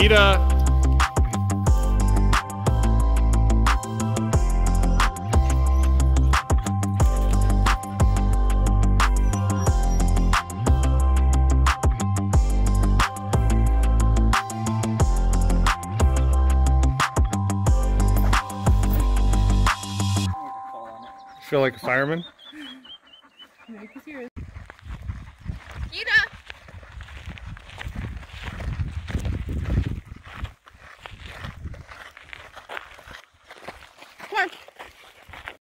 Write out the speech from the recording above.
Nikita. Feel like a fireman? Nikita!